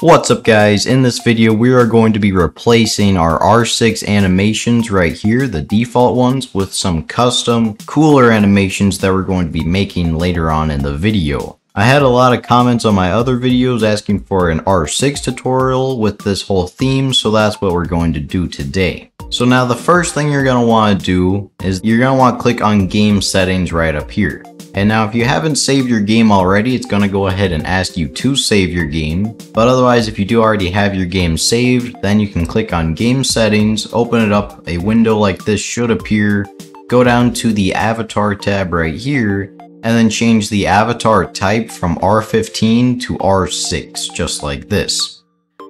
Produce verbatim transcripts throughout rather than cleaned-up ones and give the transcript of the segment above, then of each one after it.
What's up guys, in this video we are going to be replacing our R six animations right here, the default ones, with some custom, cooler animations that we're going to be making later on in the video. I had a lot of comments on my other videos asking for an R six tutorial with this whole theme, so that's what we're going to do today. So now the first thing you're going to want to do is you're going to want to click on game settings right up here. And now if you haven't saved your game already, it's going to go ahead and ask you to save your game. But otherwise, if you do already have your game saved, then you can click on game settings, open it up, a window like this should appear, go down to the avatar tab right here, and then change the avatar type from R fifteen to R six, just like this.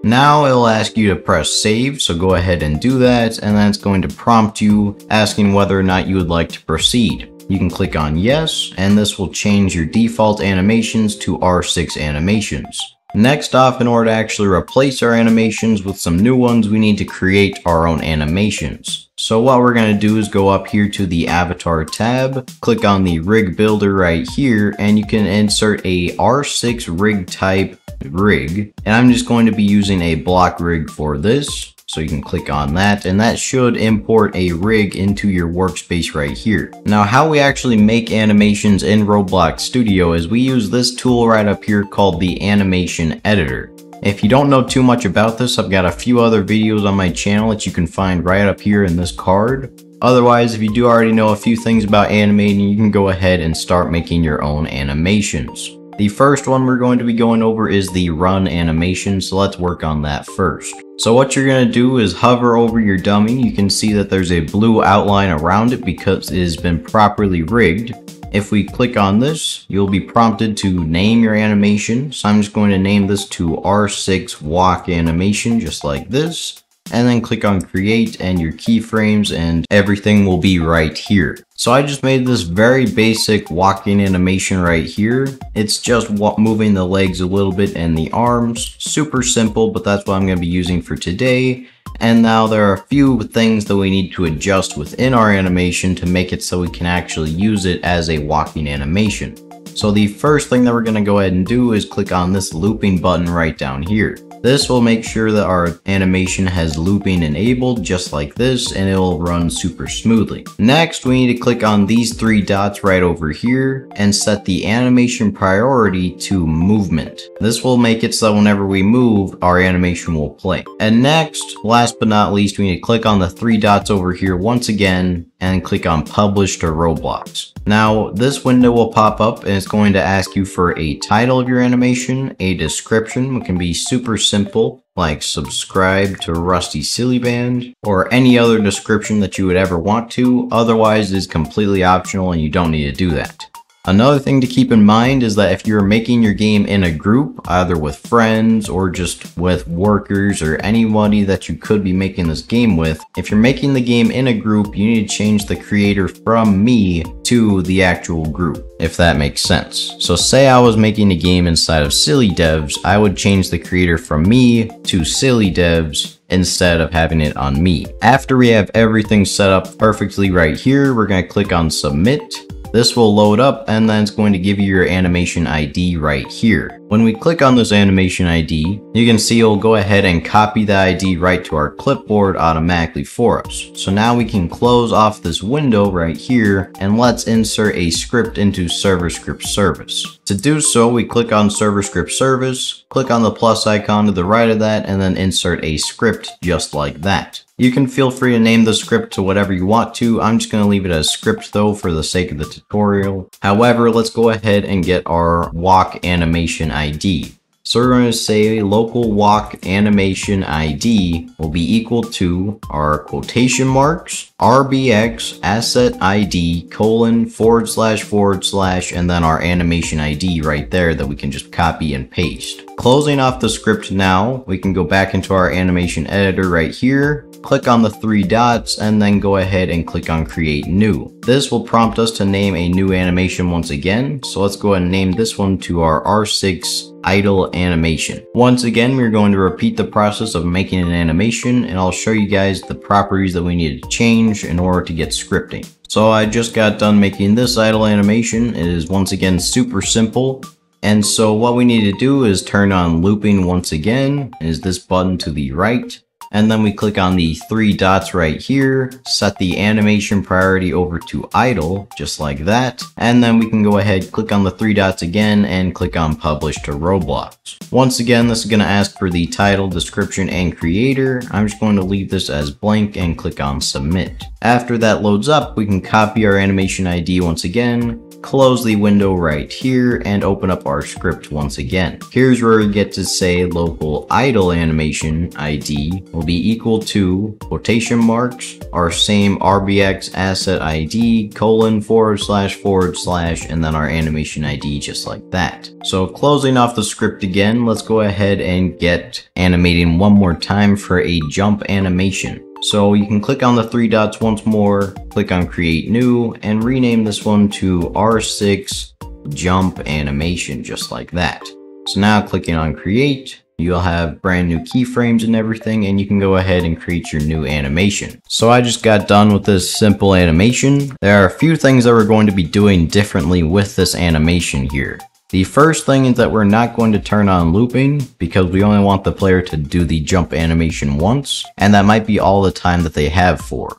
Now it'll ask you to press save, so go ahead and do that, and then it's going to prompt you asking whether or not you would like to proceed. You can click on yes, and this will change your default animations to R six animations. Next off, in order to actually replace our animations with some new ones, we need to create our own animations. So what we're going to do is go up here to the avatar tab, click on the rig builder right here, and you can insert a R six rig type rig. And I'm just going to be using a block rig for this. So you can click on that, and that should import a rig into your workspace right here. Now how we actually make animations in Roblox Studio is we use this tool right up here called the Animation Editor. If you don't know too much about this, I've got a few other videos on my channel that you can find right up here in this card. Otherwise, if you do already know a few things about animating, you can go ahead and start making your own animations. The first one we're going to be going over is the run animation, so let's work on that first. So what you're going to do is hover over your dummy. You can see that there's a blue outline around it because it has been properly rigged. If we click on this, you'll be prompted to name your animation. So I'm just going to name this to R six walk animation, just like this. And then click on create, and your keyframes and everything will be right here. So I just made this very basic walking animation right here. It's just moving the legs a little bit and the arms. Super simple, but that's what I'm going to be using for today. And now there are a few things that we need to adjust within our animation to make it so we can actually use it as a walking animation. So the first thing that we're going to go ahead and do is click on this looping button right down here. This will make sure that our animation has looping enabled, just like this, and it will run super smoothly. Next, we need to click on these three dots right over here and set the animation priority to movement. This will make it so whenever we move, our animation will play. And next, last but not least, we need to click on the three dots over here once again and click on Publish to Roblox. Now, this window will pop up and it's going to ask you for a title of your animation, a description, which can be super simple, like subscribe to Rustysillyband, or any other description that you would ever want to. Otherwise, it is completely optional and you don't need to do that. Another thing to keep in mind is that if you're making your game in a group, either with friends or just with workers or anybody that you could be making this game with, if you're making the game in a group, you need to change the creator from me to the actual group, if that makes sense. So say I was making a game inside of Silly Devs, I would change the creator from me to Silly Devs, instead of having it on me. After we have everything set up perfectly right here, we're going to click on submit. This will load up and then it's going to give you your animation I D right here. When we click on this animation I D, you can see it'll go ahead and copy the I D right to our clipboard automatically for us. So now we can close off this window right here and let's insert a script into Server Script Service. To do so, we click on Server Script Service, click on the plus icon to the right of that, and then insert a script just like that. You can feel free to name the script to whatever you want to. I'm just going to leave it as script though for the sake of the tutorial. However, let's go ahead and get our walk animation I D. So we're going to say local walk animation I D will be equal to our quotation marks, R B X asset I D colon forward slash forward slash, and then our animation I D right there that we can just copy and paste. Closing off the script now, we can go back into our animation editor right here, click on the three dots, and then go ahead and click on create new. This will prompt us to name a new animation once again. So let's go ahead and name this one to our R six idle animation. Once again, we're going to repeat the process of making an animation, and I'll show you guys the properties that we need to change in order to get scripting. So I just got done making this idle animation. It is once again super simple. And so what we need to do is turn on looping once again, is this button to the right, and then we click on the three dots right here, set the animation priority over to idle, just like that, and then we can go ahead, click on the three dots again, and click on publish to Roblox. Once again, this is going to ask for the title, description, and creator. I'm just going to leave this as blank and click on submit. After that loads up, we can copy our animation I D once again, close the window right here, and open up our script once again. Here's where we get to say local idle animation I D will be equal to quotation marks, our same R B X asset I D, colon, forward slash, forward slash, and then our animation I D, just like that. So closing off the script again, let's go ahead and get animating one more time for a jump animation. So you can click on the three dots once more, click on create new, and rename this one to R six jump animation, just like that. So now clicking on create, you'll have brand new keyframes and everything, and you can go ahead and create your new animation. So I just got done with this simple animation. There are a few things that we're going to be doing differently with this animation here. The first thing is that we're not going to turn on looping because we only want the player to do the jump animation once, and that might be all the time that they have for.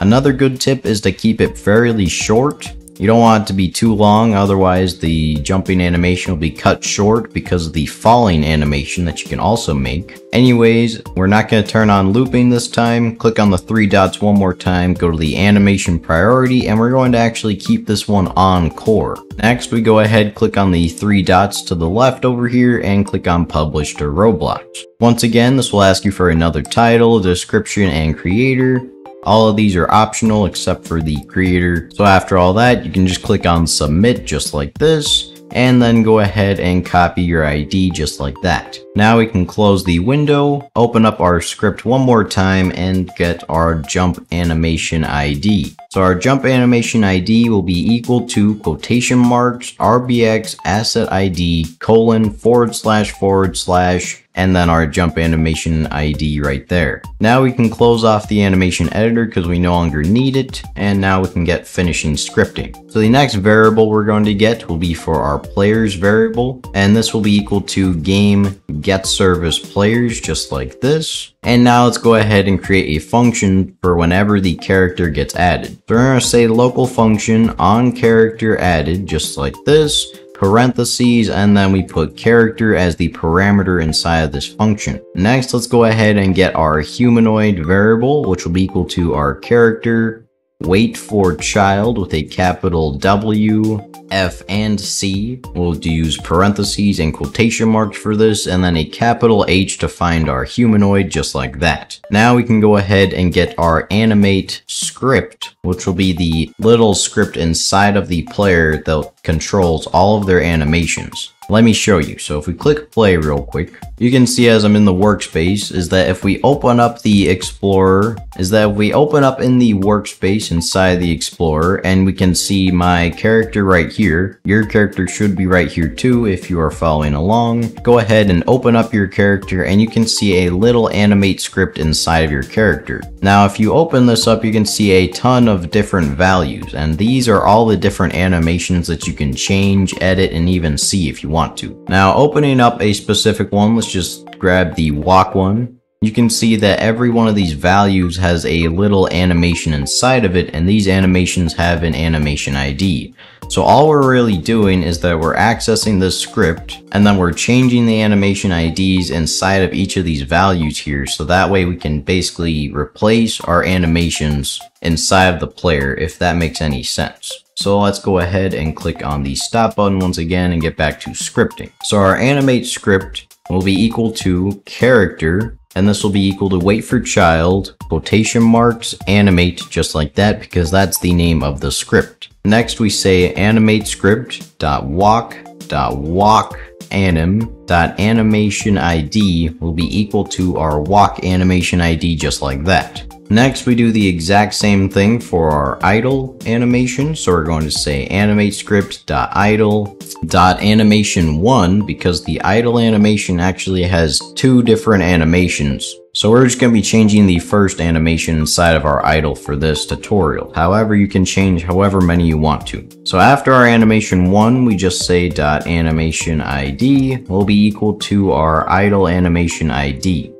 Another good tip is to keep it fairly short. You don't want it to be too long, otherwise the jumping animation will be cut short because of the falling animation that you can also make. Anyways, we're not going to turn on looping this time. Click on the three dots one more time, go to the animation priority, and we're going to actually keep this one on core. Next, we go ahead, click on the three dots to the left over here, and click on publish to Roblox. Once again, this will ask you for another title, description, and creator. All of these are optional except for the creator. So after all that, you can just click on submit just like this, and then go ahead and copy your I D just like that. Now we can close the window, open up our script one more time, and get our jump animation I D. So our jump animation I D will be equal to quotation marks, R B X asset I D, colon, forward slash, forward slash, and then our jump animation I D right there. Now we can close off the animation editor because we no longer need it, and now we can get finishing scripting. So the next variable we're going to get will be for our players variable, and this will be equal to game get service players, just like this. And now let's go ahead and create a function for whenever the character gets added. So we're going to say local function on character added, just like this, parentheses, and then we put character as the parameter inside of this function. Next, let's go ahead and get our humanoid variable, which will be equal to our character wait for child with a capital W, F, and C. We'll use parentheses and quotation marks for this, and then a capital H to find our humanoid, just like that. Now we can go ahead and get our animate script, which will be the little script inside of the player that controls all of their animations. Let me show you. So if we click play real quick, you can see as I'm in the workspace is that if we open up the explorer, is that if we open up in the workspace inside the explorer, and we can see my character right here. Your character should be right here too if you are following along. Go ahead and open up your character, and you can see a little animate script inside of your character. Now if you open this up, you can see a ton of different values, and these are all the different animations that you can change, edit, and even see if you want to. Now opening up a specific one, let's just grab the walk one. You can see that every one of these values has a little animation inside of it, and these animations have an animation I D. So all we're really doing is that we're accessing this script, and then we're changing the animation I Ds inside of each of these values here, so that way we can basically replace our animations inside of the player, if that makes any sense. So let's go ahead and click on the stop button once again and get back to scripting. So our animate script will be equal to character, and this will be equal to wait for child, quotation marks, animate, just like that, because that's the name of the script. Next, we say animate script dot walk dot walk anim dot animation I D will be equal to our walk animation I D, just like that. Next, we do the exact same thing for our idle animation. So we're going to say animate script.idle.animation one because the idle animation actually has two different animations. So we're just going to be changing the first animation inside of our idle for this tutorial. However, you can change however many you want to. So after our animation one, we just say dot animation I D will be equal to our idle animation I D.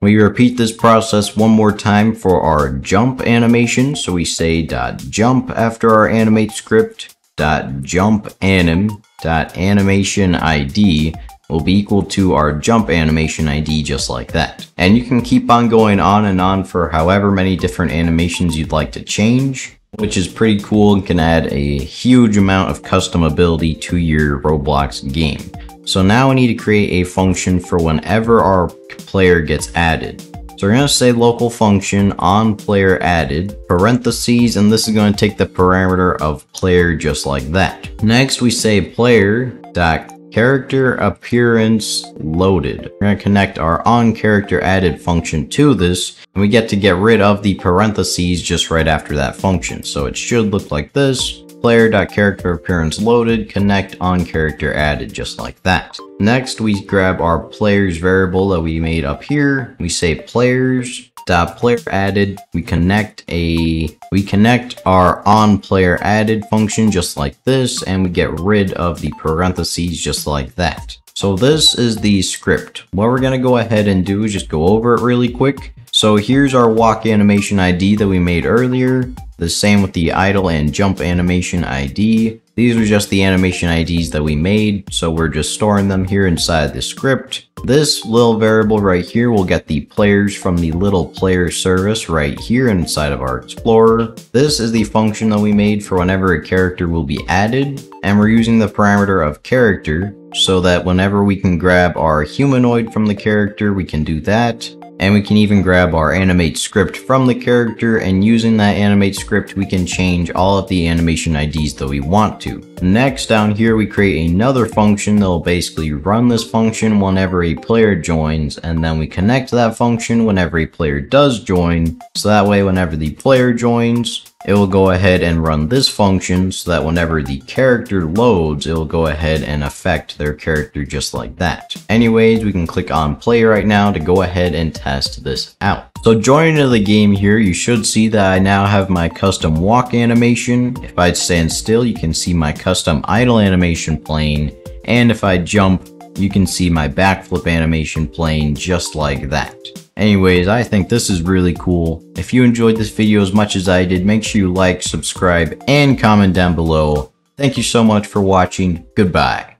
We repeat this process one more time for our jump animation. So we say dot jump after our animate script dot jump anim dot animation I D will be equal to our jump animation I D, just like that. And you can keep on going on and on for however many different animations you'd like to change, which is pretty cool and can add a huge amount of customability to your Roblox game. So now we need to create a function for whenever our player gets added. So we're going to say local function on player added parentheses, and this is going to take the parameter of player, just like that. Next we say player dot character appearance loaded. We're going to connect our on character added function to this, and we get to get rid of the parentheses just right after that function. So it should look like this: player.character appearance loaded, connect on character added, just like that. Next, we grab our players variable that we made up here. We say players dot player added. We connect a we connect our on player added function just like this, and we get rid of the parentheses just like that. So this is the script. What we're gonna go ahead and do is just go over it really quick. So here's our walk animation I D that we made earlier. The same with the idle and jump animation I D. These are just the animation I Ds that we made, so we're just storing them here inside the script. This little variable right here will get the players from the little player service right here inside of our explorer. This is the function that we made for whenever a character will be added, and we're using the parameter of character so that whenever we can grab our humanoid from the character, we can do that. And we can even grab our animate script from the character, and using that animate script, we can change all of the animation I Ds that we want to. Next, down here, we create another function that will basically run this function whenever a player joins, and then we connect that function whenever a player does join. So that way, whenever the player joins, it will go ahead and run this function so that whenever the character loads, it will go ahead and affect their character just like that. Anyways, we can click on play right now to go ahead and test this out. So joining into the game here, you should see that I now have my custom walk animation. If I stand still, you can see my custom idle animation playing. And if I jump, you can see my backflip animation playing just like that. Anyways, I think this is really cool. If you enjoyed this video as much as I did, make sure you like, subscribe, and comment down below. Thank you so much for watching. Goodbye.